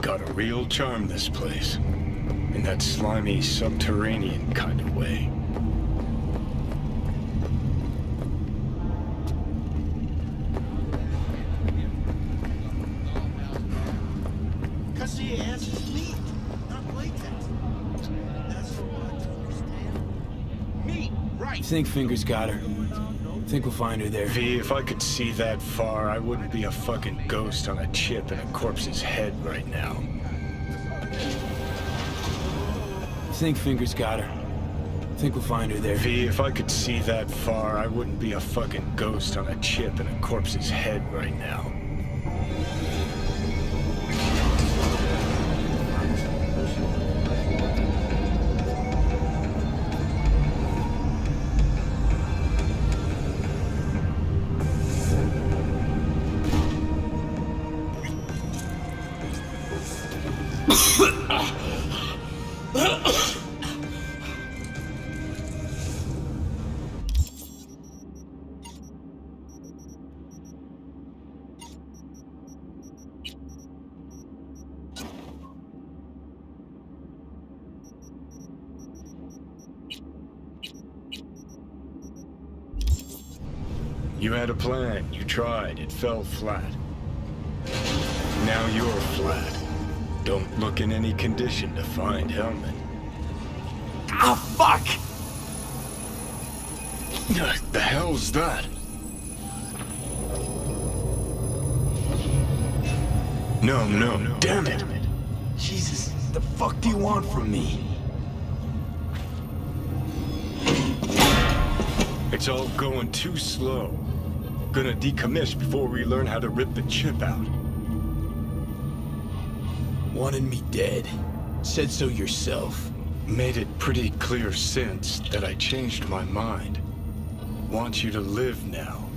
Got a real charm, this place. In that slimy, subterranean kind of way. I think Fingers got her. I think we'll find her there. V, if I could see that far, I wouldn't be a fucking ghost on a chip in a corpse's head right now. I think Fingers got her. I think we'll find her there. V, if I could see that far, I wouldn't be a fucking ghost on a chip in a corpse's head right now. You had a plan, you tried, it fell flat. Now you're flat. Don't look in any condition to find Helmet. Ah, fuck! The hell's that? No, damn it! Jesus, the fuck do you want from me? It's all going too slow. Gonna decommish before we learn how to rip the chip out. Wanted me dead. Said so yourself. Made it pretty clear since that I changed my mind. Want you to live now.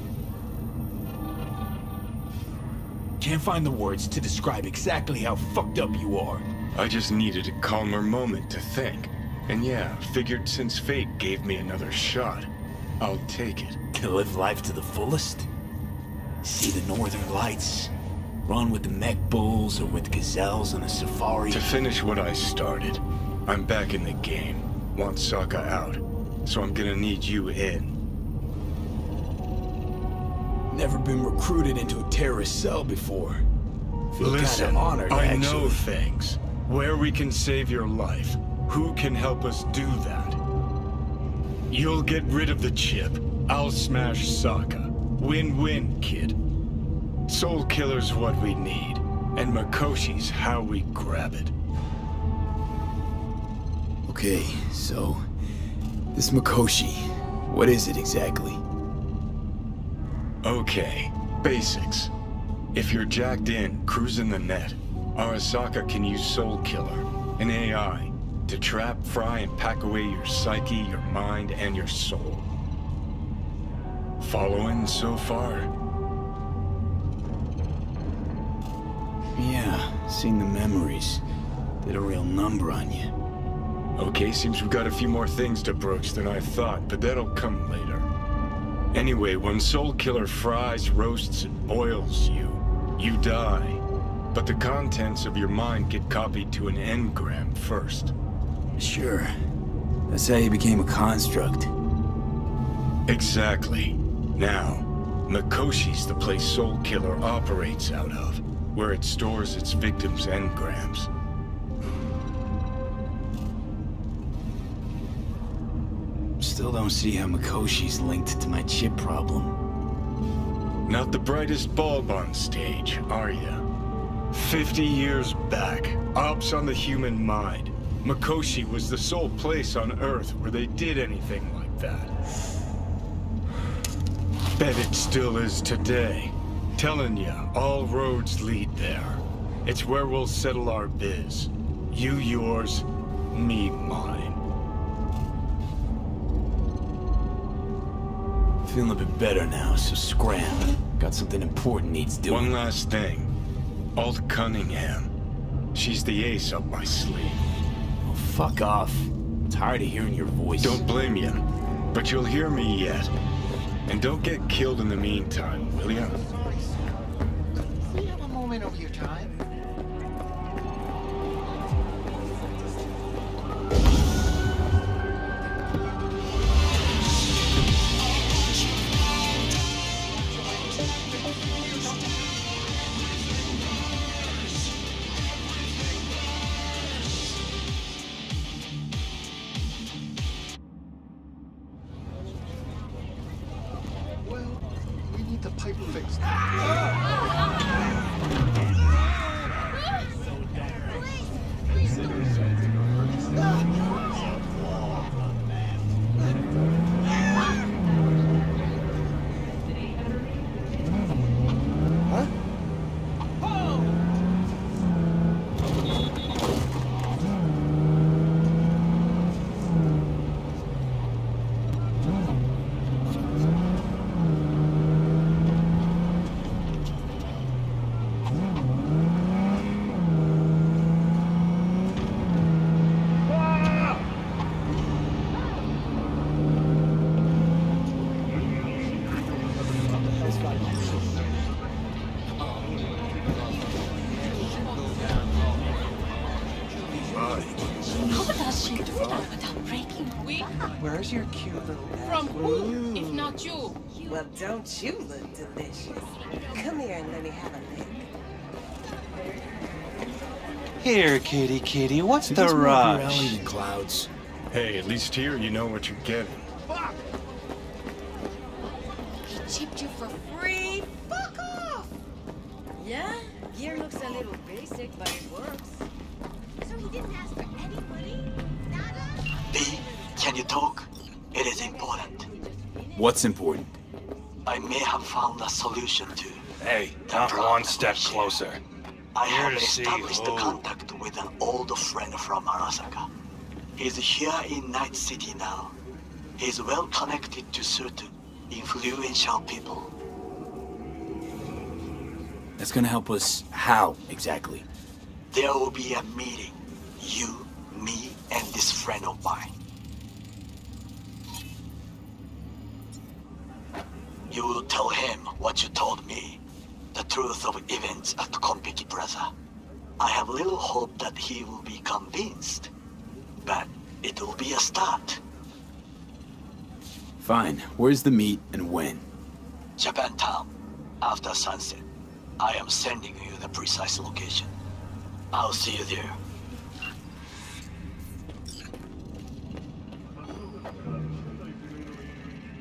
Can't find the words to describe exactly how fucked up you are. I just needed a calmer moment to think. And yeah, figured since fate gave me another shot, I'll take it. To live life to the fullest? See the northern lights? Run with the mech bulls or with gazelles on a safari? To finish what I started. I'm back in the game. Want Sokka out. So I'm gonna need you in. Never been recruited into a terrorist cell before. Feel Listen, kinda honored, I actually. Know things. Where we can save your life. Who can help us do that? You'll get rid of the chip. I'll smash Sokka. Win-win, kid. Soul Killer's what we need, and Mikoshi's how we grab it. Okay, so... this Mikoshi, what is it exactly? Okay, basics. If you're jacked in, cruising the net, Arasaka can use Soul Killer, an AI, to trap, fry, and pack away your psyche, your mind, and your soul. Following so far? Yeah, seen the memories. Did a real number on you. Okay, seems we've got a few more things to broach than I thought, but that'll come later. Anyway, when Soul Killer fries, roasts, and boils you, you die. But the contents of your mind get copied to an engram first. Sure. That's how you became a construct. Exactly. Now, Mikoshi's the place Soul Killer operates out of, where it stores its victims' engrams. Still don't see how Mikoshi's linked to my chip problem. Not the brightest bulb on stage, are you? 50 years back, ops on the human mind. Mikoshi was the sole place on Earth where they did anything like that. Bet it still is today. Telling ya, all roads lead there. It's where we'll settle our biz. You yours, me mine. Feeling a bit better now, so scram. Got something important needs doing. One last thing. Alt Cunningham. She's the ace up my sleeve. Oh, fuck off. I'm tired of hearing your voice. Don't blame you. But you'll hear me yet. And don't get killed in the meantime, will you? We have a moment of your time. Don't you look delicious? Come here and let me have a lick. Here, kitty, kitty. What's the rush? Clouds. Hey, at least here you know what you're getting. Fuck! He chipped you for free. Fuck off! Yeah, gear looks a little basic, but it works. So he didn't ask for any money? Nada? V, can you talk? It is important. What's important? I may have found a solution to. Hey, not one step closer. I have established a contact with an old friend from Arasaka. He's here in Night City now. He's well connected to certain influential people. That's gonna help us how exactly? There will be a meeting. You, me, and this friend of mine. You will tell him what you told me, the truth of events at Konpeki Plaza. I have little hope that he will be convinced, but it will be a start. Fine. Where's the meet and when? Japan Town, after sunset. I am sending you the precise location. I'll see you there.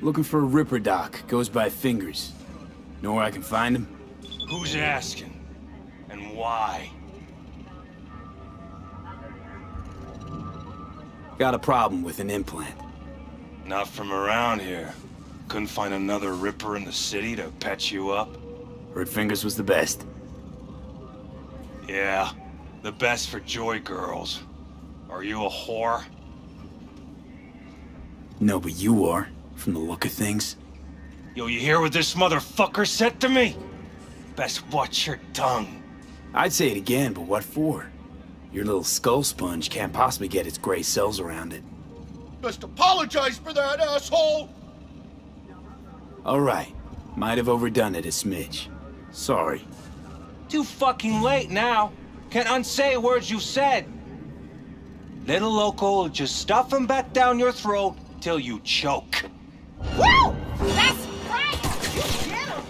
Looking for a Ripper doc. Goes by Fingers. Know where I can find him? Who's asking? And why? Got a problem with an implant. Not from around here. Couldn't find another Ripper in the city to patch you up? Heard Fingers was the best. Yeah, the best for joy girls. Are you a whore? No, but you are. From the look of things. Yo, you hear what this motherfucker said to me? Best watch your tongue. I'd say it again, but what for? Your little skull sponge can't possibly get its gray cells around it. Just apologize for that, asshole! Alright. Might have overdone it a smidge. Sorry. Too fucking late now. Can't unsay words you said. Little loco will just stuff them back down your throat till you choke. Woo! That's right! You get him!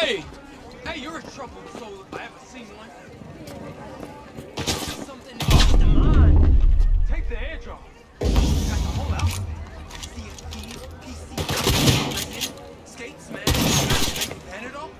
Hey! Hey, you're a troubled soul if I ever seen one. Something off the mind. Take the airdrop. Got the whole outfit. CSP, PC, skates, man, Panadol.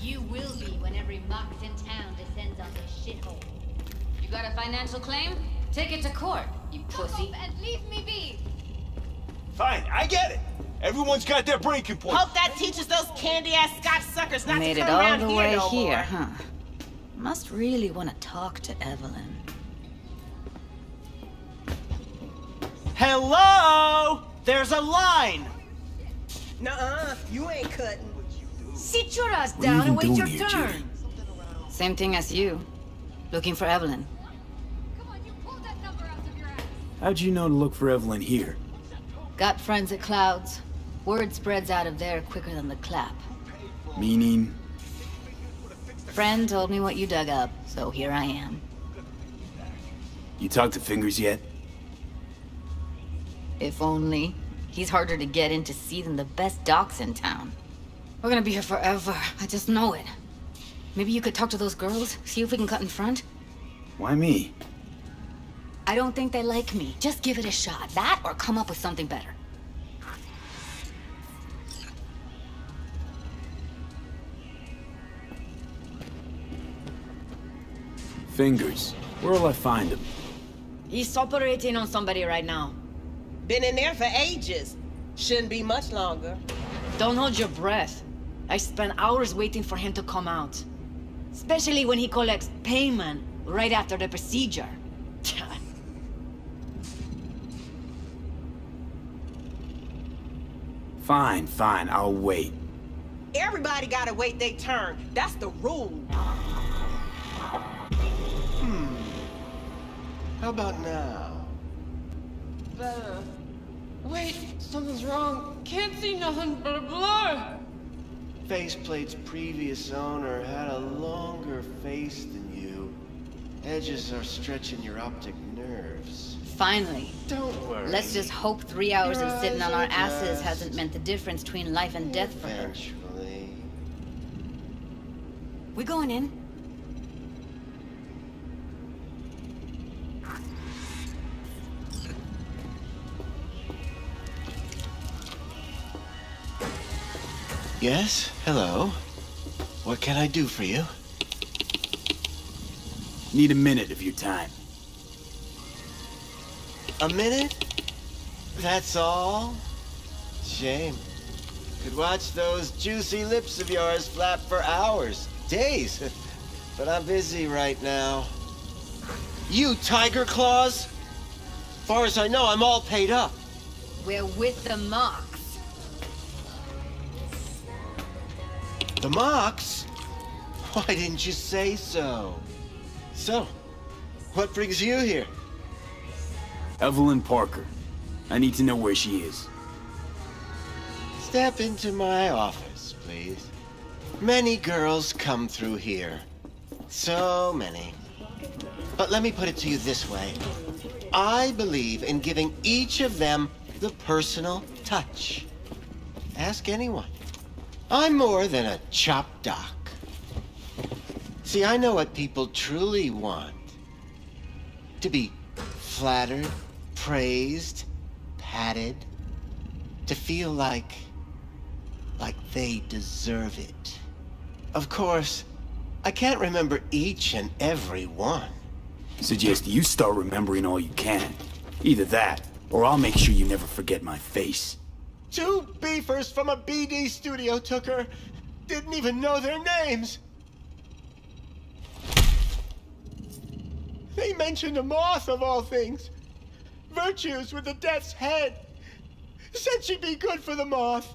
You will be when every Mox in town descends on this shithole. You got a financial claim? Take it to court, you pussy. And leave me be. Fine, I get it. Everyone's got their breaking point. Hope that teaches those candy-ass Scotch suckers not to come around here no more. Made it all the way here, huh? Must really want to talk to Evelyn. Hello! There's a line! Nuh-uh, you ain't cutting. Sit your ass down and wait your turn. Same thing as you. Looking for Evelyn. Come on, you pulled that number out of your ass. How'd you know to look for Evelyn here? Got friends at Clouds. Word spreads out of there quicker than the clap. Meaning? Friend told me what you dug up, so here I am. You talked to Fingers yet? If only. He's harder to get in to see than the best docs in town. We're gonna be here forever. I just know it. Maybe you could talk to those girls, see if we can cut in front? Why me? I don't think they like me. Just give it a shot. That or come up with something better. Fingers. Where'll I find him? He's operating on somebody right now. Been in there for ages. Shouldn't be much longer. Don't hold your breath. I spent hours waiting for him to come out. Especially when he collects payment right after the procedure. Fine, fine, I'll wait. Everybody gotta wait their turn. That's the rule. How about now? Wait, something's wrong. Can't see nothing but a blur. Faceplate's previous owner had a longer face than you. Edges are stretching your optic nerves. Finally. Don't worry. Let's just hope 3 hours of sitting on our asses hasn't meant the difference between life and death for him. Eventually. We going in? Yes, hello. What can I do for you? Need a minute of your time. A minute? That's all? Shame. Could watch those juicy lips of yours flap for hours, days. But I'm busy right now. You, Tiger Claws? Far as I know, I'm all paid up. We're with the Mox. The Mox? Why didn't you say so? So, what brings you here? Evelyn Parker. I need to know where she is. Step into my office, please. Many girls come through here. So many. But let me put it to you this way. I believe in giving each of them the personal touch. Ask anyone. I'm more than a chop doc. See, I know what people truly want. To be flattered, praised, patted. To feel like they deserve it. Of course, I can't remember each and every one. Suggest you start remembering all you can. Either that, or I'll make sure you never forget my face. Two beefers from a BD studio took her. Didn't even know their names. They mentioned a moth of all things. Virtues with the death's head. Said she'd be good for the moth.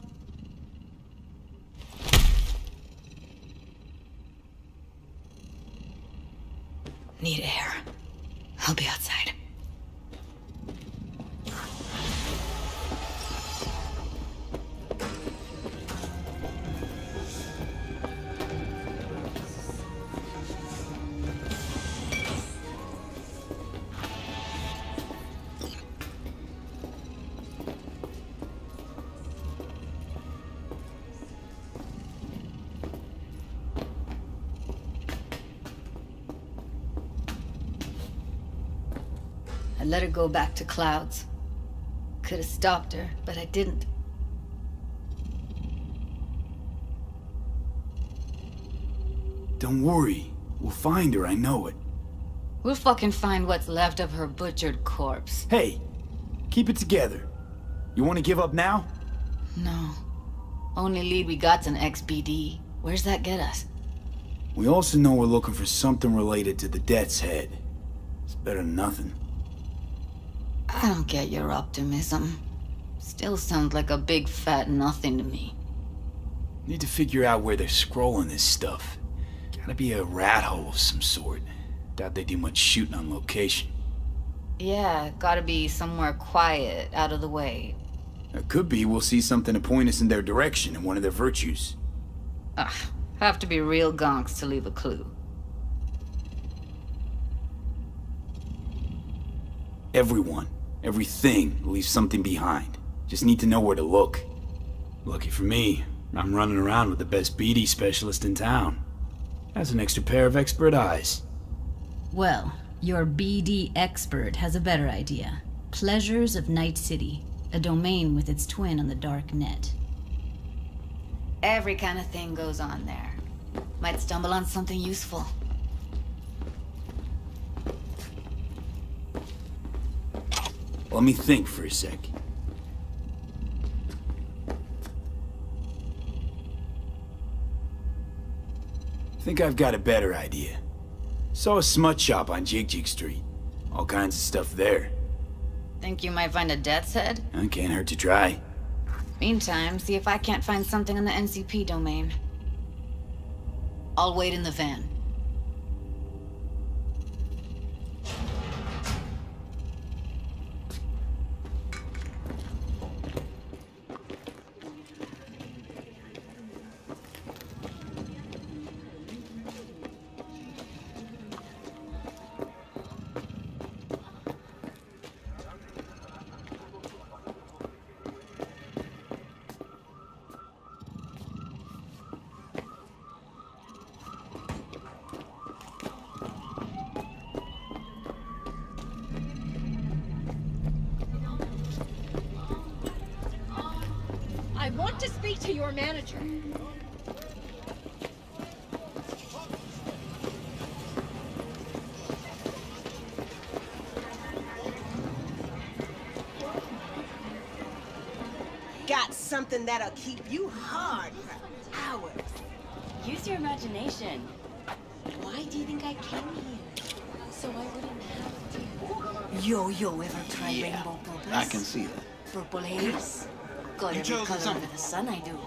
Need air. I'll be outside. Let her go back to Clouds. Could have stopped her, but I didn't. Don't worry. We'll find her, I know it. We'll fucking find what's left of her butchered corpse. Hey, keep it together. You want to give up now? No. Only lead we got's an XBD. Where's that get us? We also know we're looking for something related to the Death's Head. It's better than nothing. I don't get your optimism. Still sounds like a big fat nothing to me. Need to figure out where they're scrolling this stuff. Gotta be a rat hole of some sort. Doubt they do much shooting on location. Yeah, gotta be somewhere quiet, out of the way. It could be we'll see something to point us in their direction and one of their virtues. Ugh, have to be real gonks to leave a clue. Everyone. Everything leaves something behind. Just need to know where to look. Lucky for me, I'm running around with the best BD specialist in town. Has an extra pair of expert eyes. Well, your BD expert has a better idea. Pleasures of Night City, a domain with its twin on the dark net. Every kind of thing goes on there. Might stumble on something useful. Let me think for a sec. Think I've got a better idea. Saw a smut shop on Jigjig Street. All kinds of stuff there. Think you might find a death's head? Can't hurt to try. Meantime, see if I can't find something on the NCP domain. I'll wait in the van. Got something that'll keep you hard for hours. Use your imagination. Why do you think I came here? So I wouldn't have to. Yo-yo, ever try rainbow purples? I can see that. Purple haze? Got every color under the sun, I do.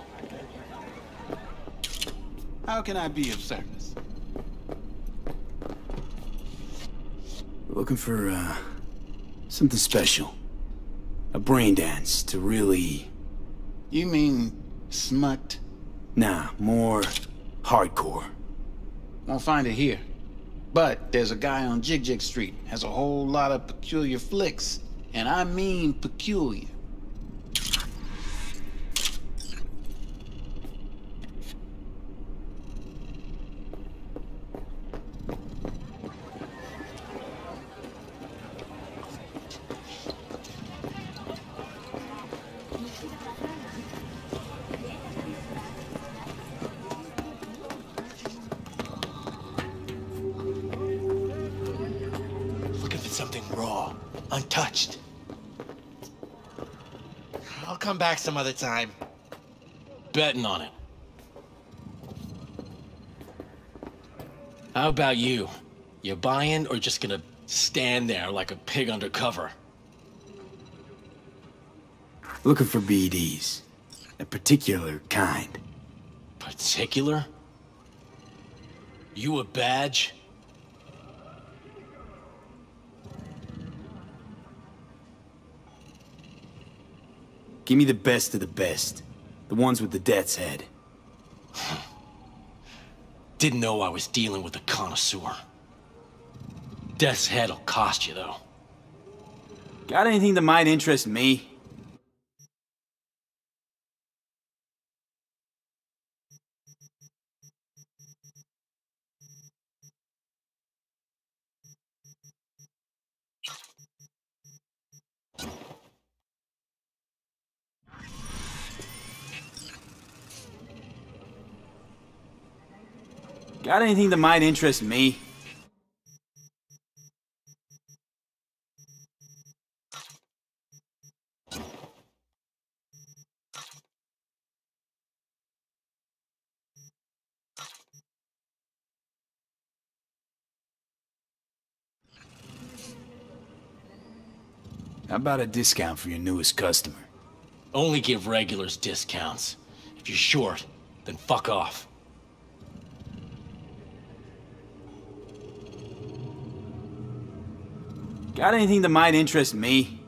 How can I be of service? Looking for, something special. A brain dance to really... You mean Smut? Nah, more hardcore. Won't find it here. But there's a guy on Jigjig Street, has a whole lot of peculiar flicks. And I mean peculiar. Back some other time. Betting on it. How about you? You buying or just gonna stand there like a pig under cover? Looking for BDs. A particular kind. Particular? You a badge? Give me the best of the best. The ones with the death's head. Didn't know I was dealing with a connoisseur. Death's head'll cost you, though. Got anything that might interest me? Got anything that might interest me? How about a discount for your newest customer? Only give regulars discounts. If you're short, then fuck off. Got anything that might interest me?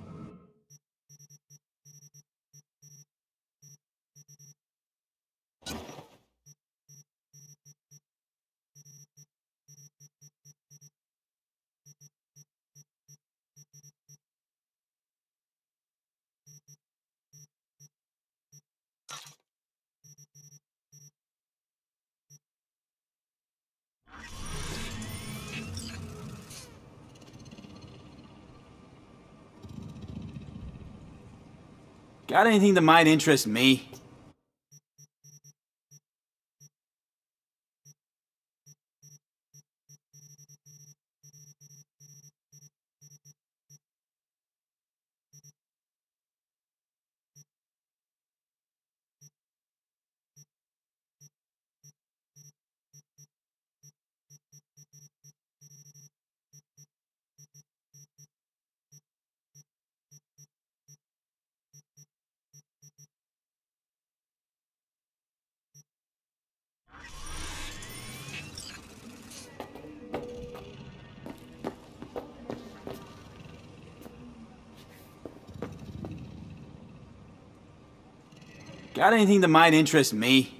Got anything that might interest me? Got anything that might interest me?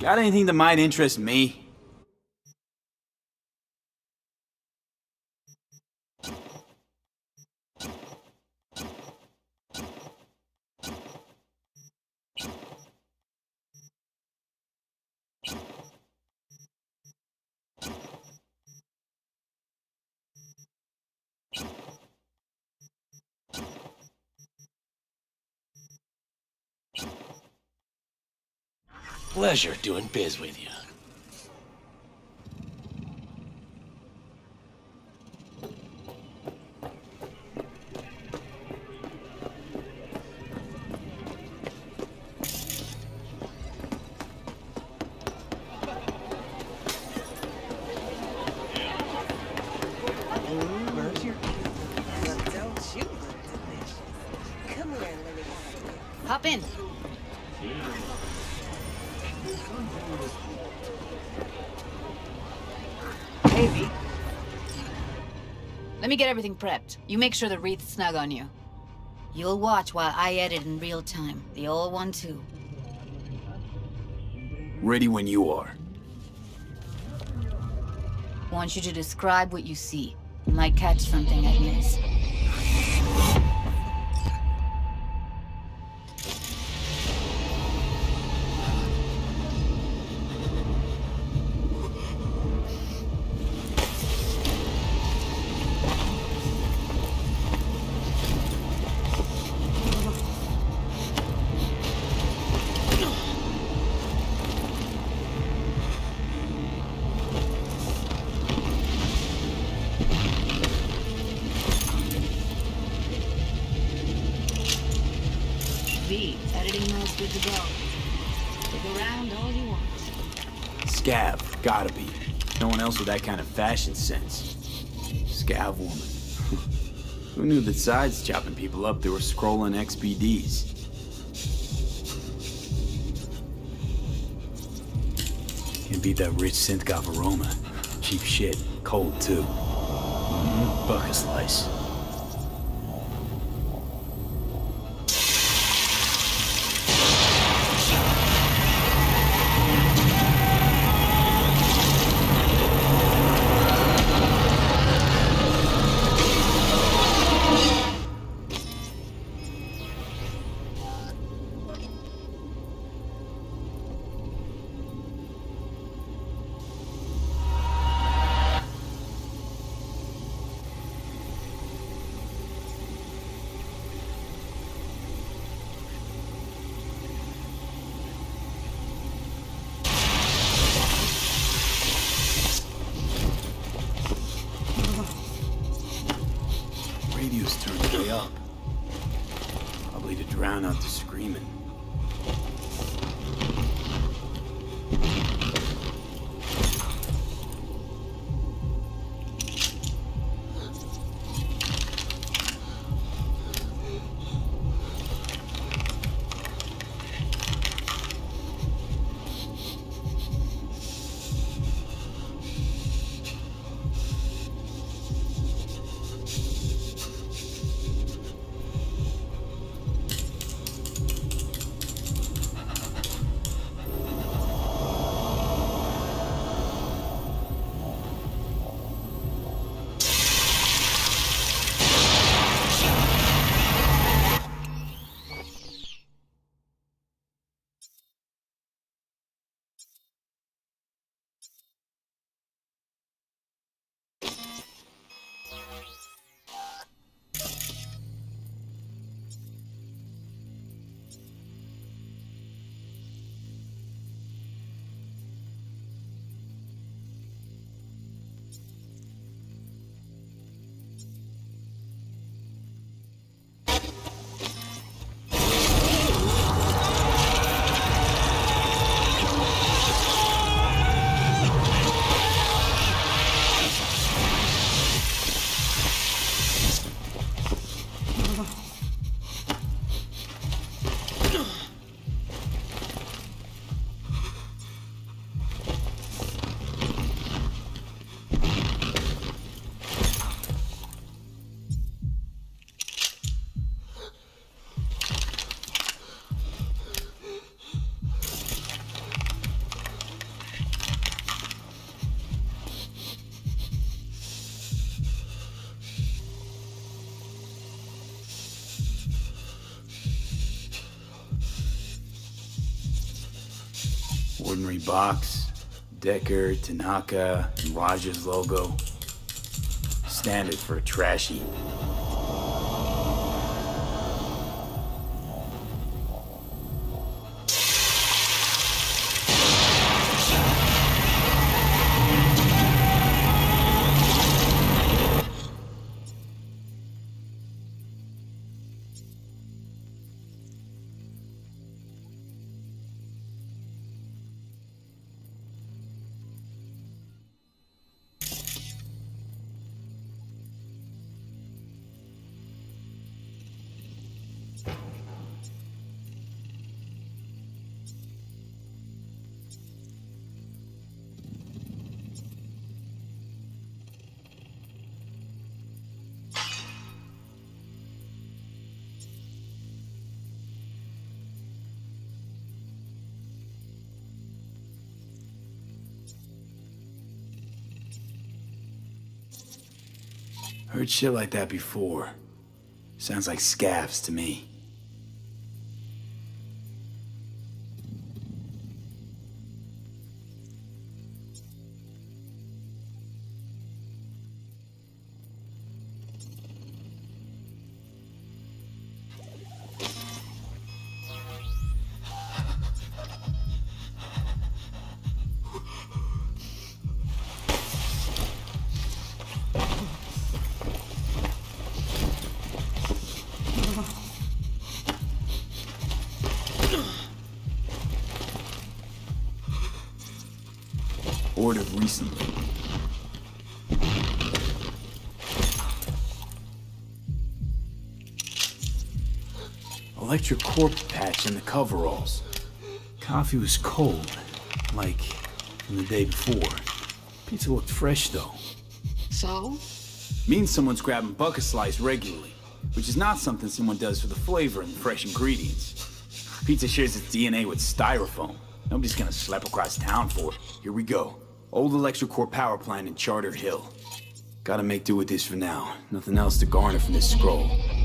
Got anything that might interest me? Pleasure doing biz with you. Hop in. Hey, V. Let me get everything prepped. You make sure the wreath's snug on you. You'll watch while I edit in real time. The old one, too. Ready when you are. Want you to describe what you see. You might catch something I miss. Scav, gotta be. No one else with that kind of fashion sense. Scav woman. Who knew that sides chopping people up, they were scrolling XBDs? Can't beat that rich synth goth aroma. Cheap shit, cold too. Buck a slice. Box, Decker, Tanaka, and Raja's logo. Standard for a trash heap. Heard shit like that before. Sounds like scavs to me. Ordered recently. Electric corp patch in the coveralls. Coffee was cold, like from the day before. Pizza looked fresh though. So? Means someone's grabbing bucket slice regularly, which is not something someone does for the flavor and the fresh ingredients. Pizza shares its DNA with styrofoam. Nobody's gonna slap across town for it. Here we go. Old electrocorp power plant in Charter Hill. Gotta make do with this for now. Nothing else to garner from this scroll.